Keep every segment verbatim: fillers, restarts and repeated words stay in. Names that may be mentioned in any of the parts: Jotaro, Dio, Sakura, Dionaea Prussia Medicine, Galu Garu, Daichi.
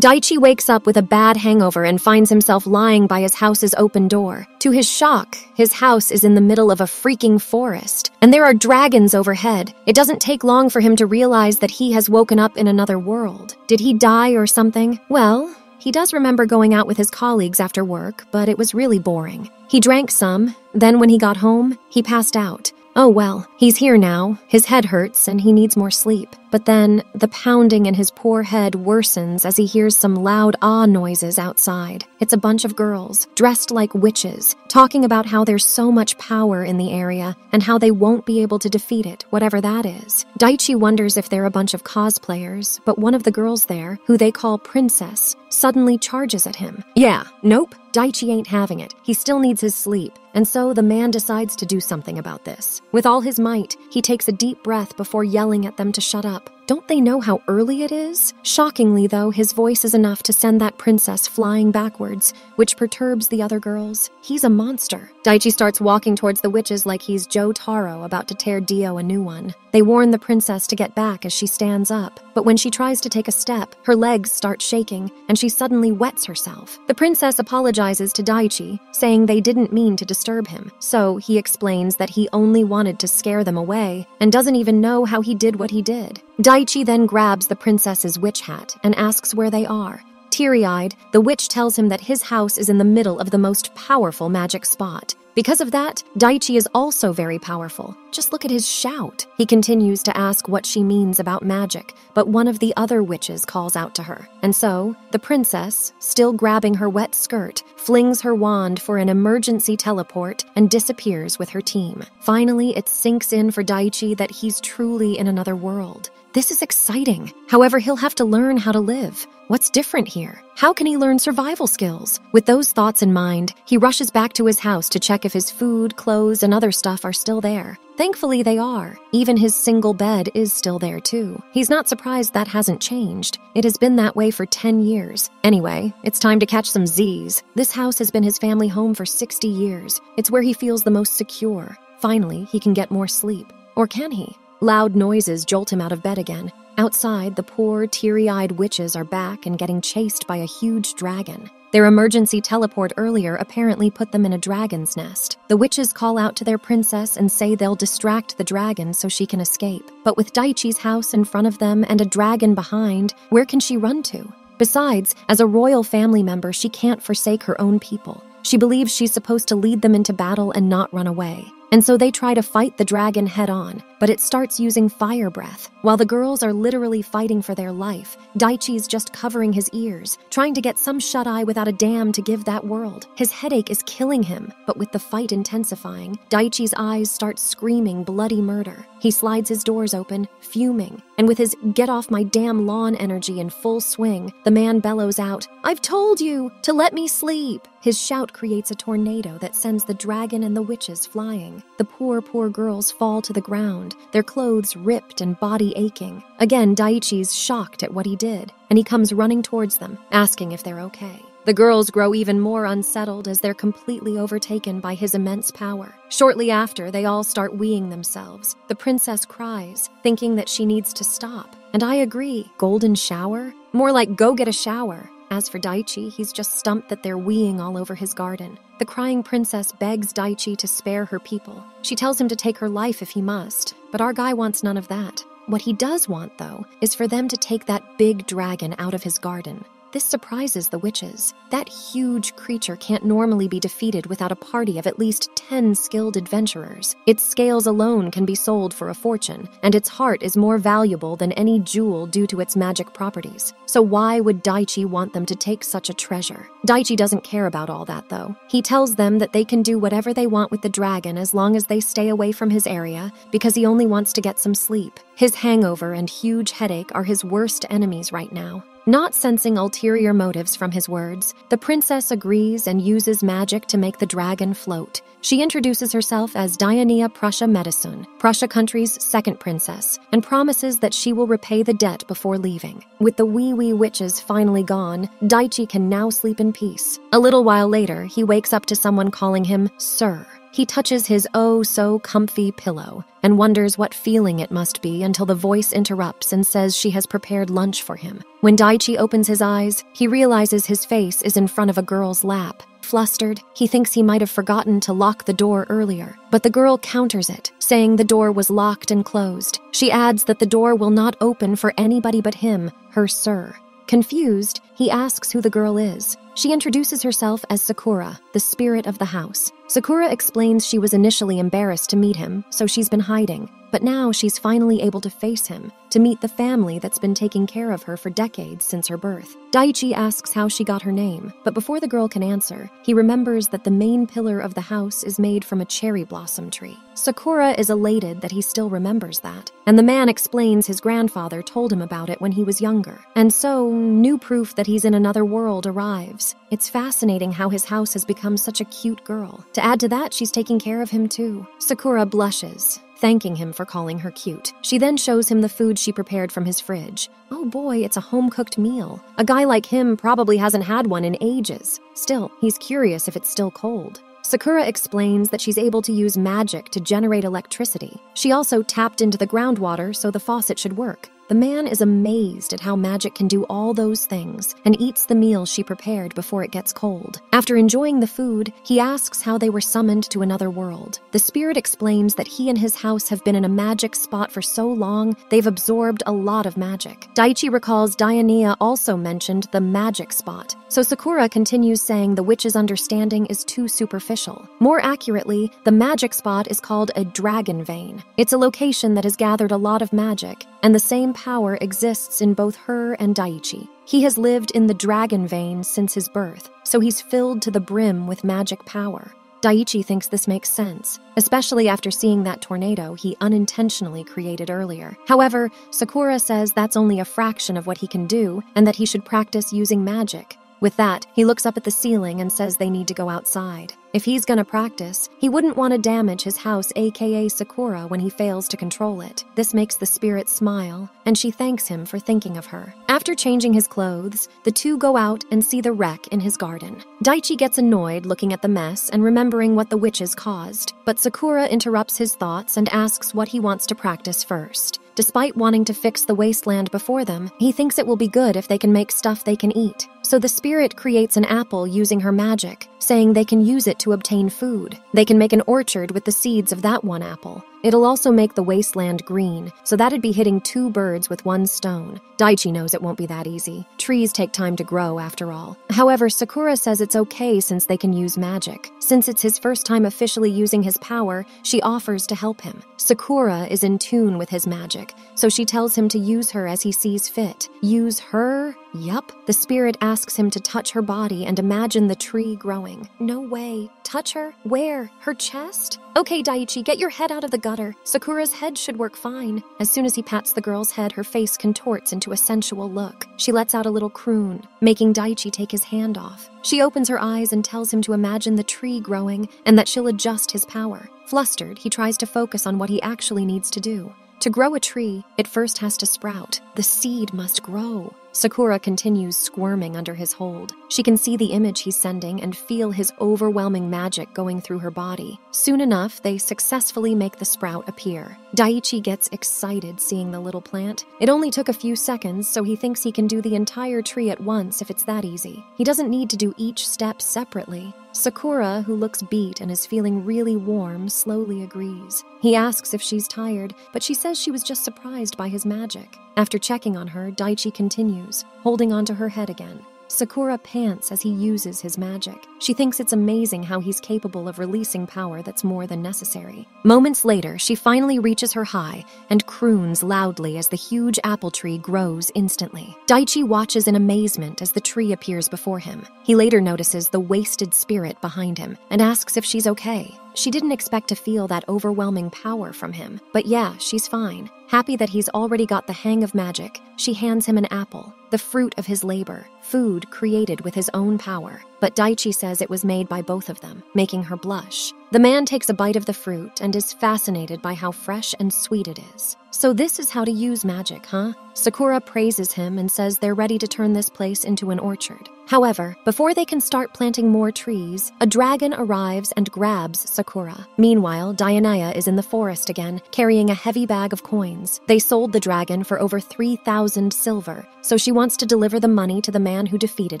Daichi wakes up with a bad hangover and finds himself lying by his house's open door. To his shock, his house is in the middle of a freaking forest, and there are dragons overhead. It doesn't take long for him to realize that he has woken up in another world. Did he die or something? Well, he does remember going out with his colleagues after work, but it was really boring. He drank some, then when he got home, he passed out. Oh well, he's here now, his head hurts and he needs more sleep. But then, the pounding in his poor head worsens as he hears some loud ah noises outside. It's a bunch of girls, dressed like witches, talking about how there's so much power in the area and how they won't be able to defeat it, whatever that is. Daichi wonders if they're a bunch of cosplayers, but one of the girls there, who they call Princess, suddenly charges at him. Yeah, nope, Daichi ain't having it. He still needs his sleep, and so the man decides to do something about this. With all his might, he takes a deep breath before yelling at them to shut up. Don't they know how early it is? Shockingly, though, his voice is enough to send that princess flying backwards, which perturbs the other girls. He's a monster. Daichi starts walking towards the witches like he's Jotaro about to tear Dio a new one. They warn the princess to get back as she stands up, but when she tries to take a step, her legs start shaking, and she suddenly wets herself. The princess apologizes to Daichi, saying they didn't mean to disturb him, so he explains that he only wanted to scare them away, and doesn't even know how he did what he did. Daichi then grabs the princess's witch hat and asks where they are. Teary-eyed, the witch tells him that his house is in the middle of the most powerful magic spot. Because of that, Daichi is also very powerful. Just look at his shout. He continues to ask what she means about magic, but one of the other witches calls out to her. And so, the princess, still grabbing her wet skirt, flings her wand for an emergency teleport and disappears with her team. Finally, it sinks in for Daichi that he's truly in another world. This is exciting. However, he'll have to learn how to live. What's different here? How can he learn survival skills? With those thoughts in mind, he rushes back to his house to check if his food, clothes, and other stuff are still there. Thankfully, they are. Even his single bed is still there, too. He's not surprised that hasn't changed. It has been that way for ten years. Anyway, it's time to catch some Z's. This house has been his family home for sixty years. It's where he feels the most secure. Finally, he can get more sleep. Or can he? Loud noises jolt him out of bed again. Outside, the poor, teary-eyed witches are back and getting chased by a huge dragon. Their emergency teleport earlier apparently put them in a dragon's nest. The witches call out to their princess and say they'll distract the dragon so she can escape. But with Daichi's house in front of them and a dragon behind, where can she run to? Besides, as a royal family member, she can't forsake her own people. She believes she's supposed to lead them into battle and not run away. And so they try to fight the dragon head-on, but it starts using fire breath. While the girls are literally fighting for their life, Daichi's just covering his ears, trying to get some shut-eye without a damn to give that world. His headache is killing him, but with the fight intensifying, Daichi's eyes start screaming bloody murder. He slides his doors open, fuming, and with his get-off-my-damn-lawn energy in full swing, the man bellows out, "I've told you to let me sleep!" His shout creates a tornado that sends the dragon and the witches flying. The poor, poor girls fall to the ground, their clothes ripped and body aching. Again, Daichi's shocked at what he did, and he comes running towards them, asking if they're okay. The girls grow even more unsettled as they're completely overtaken by his immense power. Shortly after, they all start weeing themselves. The princess cries, thinking that she needs to stop. And I agree. Golden shower? More like go get a shower. As for Daichi, he's just stumped that they're weeing all over his garden. The crying princess begs Daichi to spare her people. She tells him to take her life if he must, but our guy wants none of that. What he does want, though, is for them to take that big dragon out of his garden. This surprises the witches. That huge creature can't normally be defeated without a party of at least ten skilled adventurers. Its scales alone can be sold for a fortune, and its heart is more valuable than any jewel due to its magic properties. So why would Daichi want them to take such a treasure? Daichi doesn't care about all that, though. He tells them that they can do whatever they want with the dragon as long as they stay away from his area, because he only wants to get some sleep. His hangover and huge headache are his worst enemies right now. Not sensing ulterior motives from his words, the princess agrees and uses magic to make the dragon float. She introduces herself as Dionaea Prussia Medicine, Prussia country's second princess, and promises that she will repay the debt before leaving. With the wee-wee witches finally gone, Daichi can now sleep in peace. A little while later, he wakes up to someone calling him Sir. He touches his oh-so-comfy pillow and wonders what feeling it must be until the voice interrupts and says she has prepared lunch for him. When Daichi opens his eyes, he realizes his face is in front of a girl's lap. Flustered, he thinks he might have forgotten to lock the door earlier, but the girl counters it, saying the door was locked and closed. She adds that the door will not open for anybody but him, her sir. Confused, he asks who the girl is. She introduces herself as Sakura, the spirit of the house. Sakura explains she was initially embarrassed to meet him, so she's been hiding, but now she's finally able to face him, to meet the family that's been taking care of her for decades since her birth. Daichi asks how she got her name, but before the girl can answer, he remembers that the main pillar of the house is made from a cherry blossom tree. Sakura is elated that he still remembers that, and the man explains his grandfather told him about it when he was younger, and so new proof that he's in another world arrives. It's fascinating how his house has become such a cute girl. To add to that, she's taking care of him too. Sakura blushes, thanking him for calling her cute. She then shows him the food she prepared from his fridge. Oh boy, it's a home-cooked meal. A guy like him probably hasn't had one in ages. Still, he's curious if it's still cold. Sakura explains that she's able to use magic to generate electricity. She also tapped into the groundwater so the faucet should work. The man is amazed at how magic can do all those things and eats the meal she prepared before it gets cold. After enjoying the food, he asks how they were summoned to another world. The spirit explains that he and his house have been in a magic spot for so long, they've absorbed a lot of magic. Daichi recalls Dionaea also mentioned the magic spot, so Sakura continues saying the witch's understanding is too superficial. More accurately, the magic spot is called a dragon vein. It's a location that has gathered a lot of magic, and the same power exists in both her and Daichi. He has lived in the dragon vein since his birth, so he's filled to the brim with magic power. Daichi thinks this makes sense, especially after seeing that tornado he unintentionally created earlier. However, Sakura says that's only a fraction of what he can do and that he should practice using magic. With that, he looks up at the ceiling and says they need to go outside. If he's gonna practice, he wouldn't want to damage his house, aka Sakura, when he fails to control it. This makes the spirit smile, and she thanks him for thinking of her. After changing his clothes, the two go out and see the wreck in his garden. Daichi gets annoyed looking at the mess and remembering what the witches caused, but Sakura interrupts his thoughts and asks what he wants to practice first. Despite wanting to fix the wasteland before them, he thinks it will be good if they can make stuff they can eat. So the spirit creates an apple using her magic, saying they can use it to obtain food. They can make an orchard with the seeds of that one apple. It'll also make the wasteland green, so that'd be hitting two birds with one stone. Daichi knows it won't be that easy. Trees take time to grow, after all. However, Sakura says it's okay since they can use magic. Since it's his first time officially using his power, she offers to help him. Sakura is in tune with his magic, so she tells him to use her as he sees fit. Use her? Yup. The spirit asks him to touch her body and imagine the tree growing. No way. Touch her? Where? Her chest? Okay, Daichi, get your head out of the gutter. Sakura's head should work fine. As soon as he pats the girl's head, her face contorts into a sensual look. She lets out a little croon, making Daichi take his hand off. She opens her eyes and tells him to imagine the tree growing and that she'll adjust his power. Flustered, he tries to focus on what he actually needs to do. To grow a tree, it first has to sprout. The seed must grow. Sakura continues squirming under his hold. She can see the image he's sending and feel his overwhelming magic going through her body. Soon enough, they successfully make the sprout appear. Daichi gets excited seeing the little plant. It only took a few seconds, so he thinks he can do the entire tree at once if it's that easy. He doesn't need to do each step separately. Sakura, who looks beat and is feeling really warm, slowly agrees. He asks if she's tired, but she says she was just surprised by his magic. After checking on her, Daichi continues, holding onto her head again. Sakura pants as he uses his magic. She thinks it's amazing how he's capable of releasing power that's more than necessary. Moments later, she finally reaches her high and croons loudly as the huge apple tree grows instantly. Daichi watches in amazement as the tree appears before him. He later notices the wasted spirit behind him and asks if she's okay. She didn't expect to feel that overwhelming power from him, but yeah, she's fine. Happy that he's already got the hang of magic, she hands him an apple, the fruit of his labor, food created with his own power. But Daichi says it was made by both of them, making her blush. The man takes a bite of the fruit and is fascinated by how fresh and sweet it is. So this is how to use magic, huh? Sakura praises him and says they're ready to turn this place into an orchard. However, before they can start planting more trees, a dragon arrives and grabs Sakura. Meanwhile, Dionaea is in the forest again, carrying a heavy bag of coins. They sold the dragon for over three thousand silver, so she wants to deliver the money to the man who defeated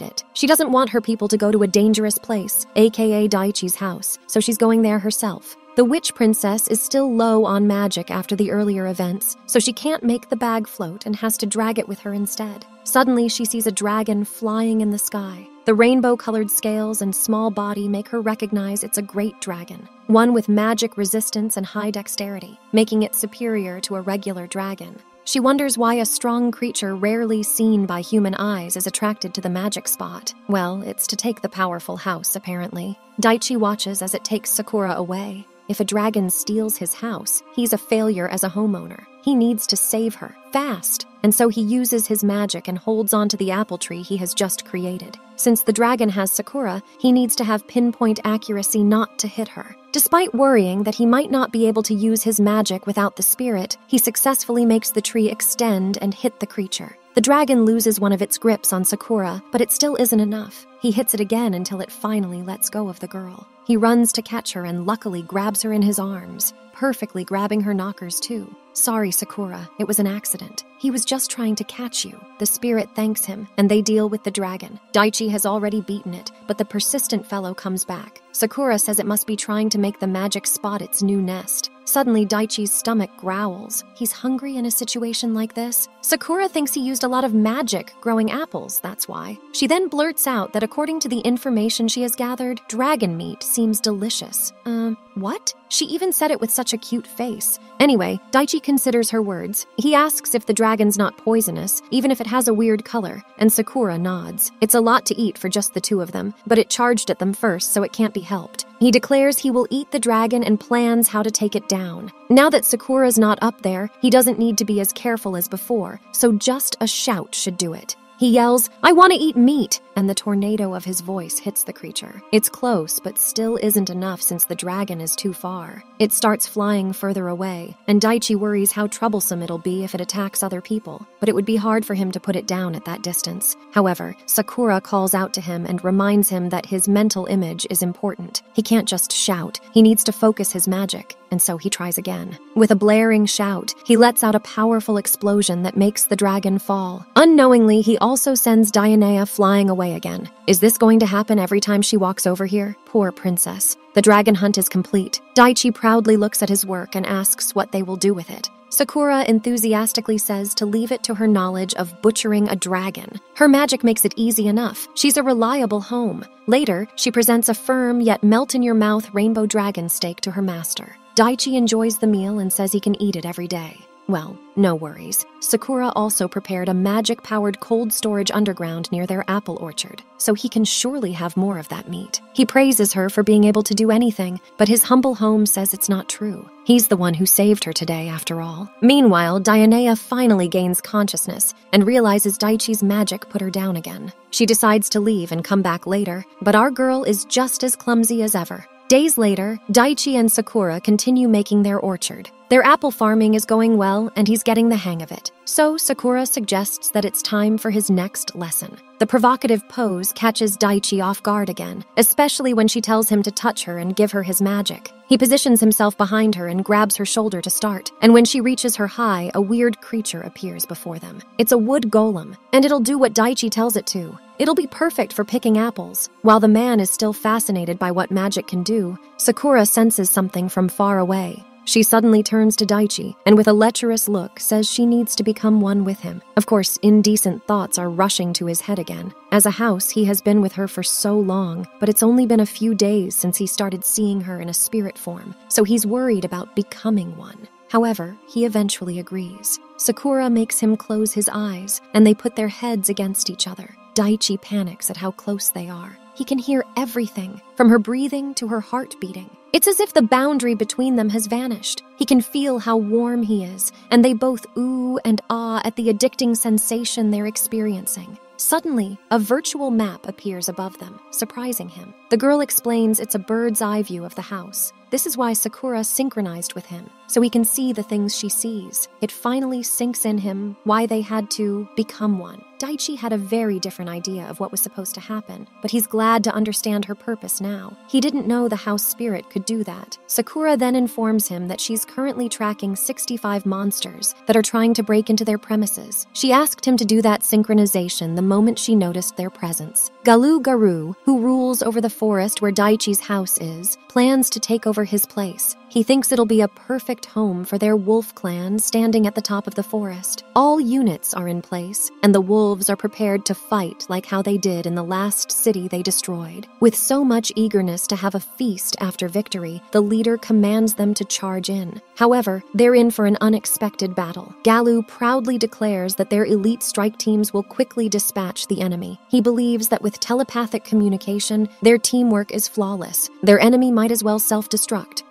it. She doesn't want her people to go to a dangerous place, aka Daichi's house, so she's going there herself. The witch princess is still low on magic after the earlier events, so she can't make the bag float and has to drag it with her instead. Suddenly, she sees a dragon flying in the sky. The rainbow-colored scales and small body make her recognize it's a great dragon, one with magic resistance and high dexterity, making it superior to a regular dragon. She wonders why a strong creature rarely seen by human eyes is attracted to the magic spot. Well, it's to take the powerful house, apparently. Daichi watches as it takes Sakura away. If a dragon steals his house, he's a failure as a homeowner. He needs to save her, fast, and so he uses his magic and holds onto the apple tree he has just created. Since the dragon has Sakura, he needs to have pinpoint accuracy not to hit her. Despite worrying that he might not be able to use his magic without the spirit, he successfully makes the tree extend and hit the creature. The dragon loses one of its grips on Sakura, but it still isn't enough. He hits it again until it finally lets go of the girl. He runs to catch her and luckily grabs her in his arms, perfectly grabbing her knockers too. Sorry, Sakura, it was an accident. He was just trying to catch you. The spirit thanks him, and they deal with the dragon. Daichi has already beaten it, but the persistent fellow comes back. Sakura says it must be trying to make the magic spot its new nest. Suddenly, Daichi's stomach growls. He's hungry in a situation like this. Sakura thinks he used a lot of magic growing apples, that's why. She then blurts out that according to the information she has gathered, dragon meat seems delicious. Um, what? She even said it with such a cute face. Anyway, Daichi considers her words. He asks if the dragon's not poisonous, even if it has a weird color, and Sakura nods. It's a lot to eat for just the two of them, but it charged at them first, so it can't be helped. He declares he will eat the dragon and plans how to take it down. Now that Sakura's not up there, he doesn't need to be as careful as before, so just a shout should do it. He yells, "I want to eat meat!" and the tornado of his voice hits the creature. It's close, but still isn't enough since the dragon is too far. It starts flying further away, and Daichi worries how troublesome it'll be if it attacks other people, but it would be hard for him to put it down at that distance. However, Sakura calls out to him and reminds him that his mental image is important. He can't just shout, he needs to focus his magic, and so he tries again. With a blaring shout, he lets out a powerful explosion that makes the dragon fall. Unknowingly, he also sends Dionaea flying away again. Is this going to happen every time she walks over here? Poor princess. The dragon hunt is complete. Daichi proudly looks at his work and asks what they will do with it. Sakura enthusiastically says to leave it to her knowledge of butchering a dragon. Her magic makes it easy enough. She's a reliable home. Later, she presents a firm yet melt-in-your-mouth rainbow dragon steak to her master. Daichi enjoys the meal and says he can eat it every day. Well, no worries. Sakura also prepared a magic-powered cold storage underground near their apple orchard, so he can surely have more of that meat. He praises her for being able to do anything, but his humble home says it's not true. He's the one who saved her today, after all. Meanwhile, Dionaea finally gains consciousness and realizes Daichi's magic put her down again. She decides to leave and come back later, but our girl is just as clumsy as ever. Days later, Daichi and Sakura continue making their orchard. Their apple farming is going well, and he's getting the hang of it. So Sakura suggests that it's time for his next lesson. The provocative pose catches Daichi off guard again, especially when she tells him to touch her and give her his magic. He positions himself behind her and grabs her shoulder to start, and when she reaches her high, a weird creature appears before them. It's a wood golem, and it'll do what Daichi tells it to. It'll be perfect for picking apples. While the man is still fascinated by what magic can do, Sakura senses something from far away. She suddenly turns to Daichi, and with a lecherous look, says she needs to become one with him. Of course, indecent thoughts are rushing to his head again. As a house, he has been with her for so long, but it's only been a few days since he started seeing her in a spirit form, so he's worried about becoming one. However, he eventually agrees. Sakura makes him close his eyes, and they put their heads against each other. Daichi panics at how close they are. He can hear everything, from her breathing to her heart beating. It's as if the boundary between them has vanished. He can feel how warm he is, and they both ooh and ah at the addicting sensation they're experiencing. Suddenly, a virtual map appears above them, surprising him. The girl explains it's a bird's-eye view of the house. This is why Sakura synchronized with him, so he can see the things she sees. It finally sinks in him why they had to become one. Daichi had a very different idea of what was supposed to happen, but he's glad to understand her purpose now. He didn't know the house spirit could do that. Sakura then informs him that she's currently tracking sixty-five monsters that are trying to break into their premises. She asked him to do that synchronization the moment she noticed their presence. Galu Garu, who rules over the forest where Daichi's house is, plans to take over his place. He thinks it'll be a perfect home for their wolf clan standing at the top of the forest. All units are in place, and the wolves are prepared to fight like how they did in the last city they destroyed. With so much eagerness to have a feast after victory, the leader commands them to charge in. However, they're in for an unexpected battle. Galu proudly declares that their elite strike teams will quickly dispatch the enemy. He believes that with telepathic communication, their teamwork is flawless. Their enemy might as well self-destruct.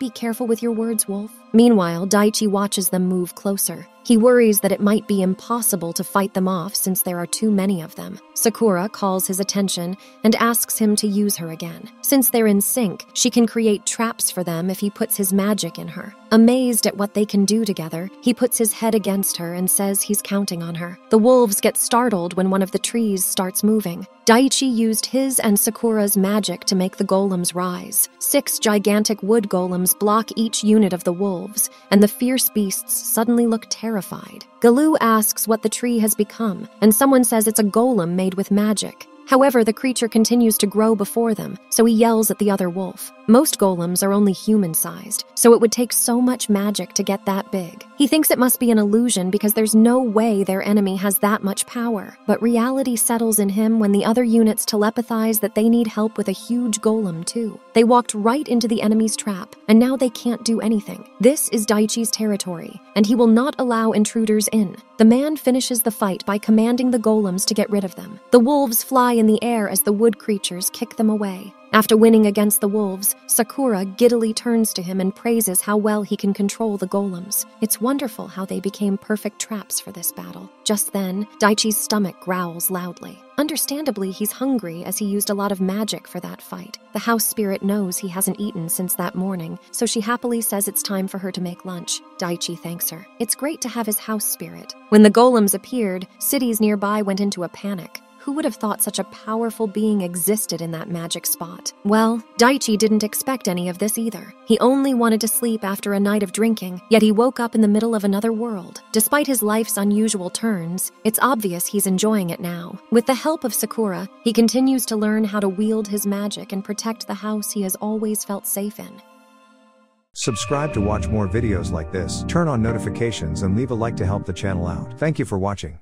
Be careful with your words, Wolf. Meanwhile, Daichi watches them move closer. He worries that it might be impossible to fight them off since there are too many of them. Sakura calls his attention and asks him to use her again. Since they're in sync, she can create traps for them if he puts his magic in her. Amazed at what they can do together, he puts his head against her and says he's counting on her. The wolves get startled when one of the trees starts moving. Daichi used his and Sakura's magic to make the golems rise. Six gigantic wood golems block each unit of the wolves, and the fierce beasts suddenly look terrible. Terrified. Galu asks what the tree has become, and someone says it's a golem made with magic. However, the creature continues to grow before them, so he yells at the other wolf. Most golems are only human-sized, so it would take so much magic to get that big. He thinks it must be an illusion because there's no way their enemy has that much power. But reality settles in him when the other units telepathize that they need help with a huge golem too. They walked right into the enemy's trap, and now they can't do anything. This is Daichi's territory, and he will not allow intruders in. The man finishes the fight by commanding the golems to get rid of them. The wolves fly in the air as the wood creatures kick them away. After winning against the wolves, Sakura giddily turns to him and praises how well he can control the golems. It's wonderful how they became perfect traps for this battle. Just then, Daichi's stomach growls loudly. Understandably, he's hungry as he used a lot of magic for that fight. The house spirit knows he hasn't eaten since that morning, so she happily says it's time for her to make lunch. Daichi thanks her. It's great to have his house spirit. When the golems appeared, cities nearby went into a panic. Who would have thought such a powerful being existed in that magic spot? Well, Daichi didn't expect any of this either. He only wanted to sleep after a night of drinking, yet he woke up in the middle of another world. Despite his life's unusual turns, it's obvious he's enjoying it now. With the help of Sakura, he continues to learn how to wield his magic and protect the house he has always felt safe in. Subscribe to watch more videos like this, turn on notifications and leave a like to help the channel out. Thank you for watching.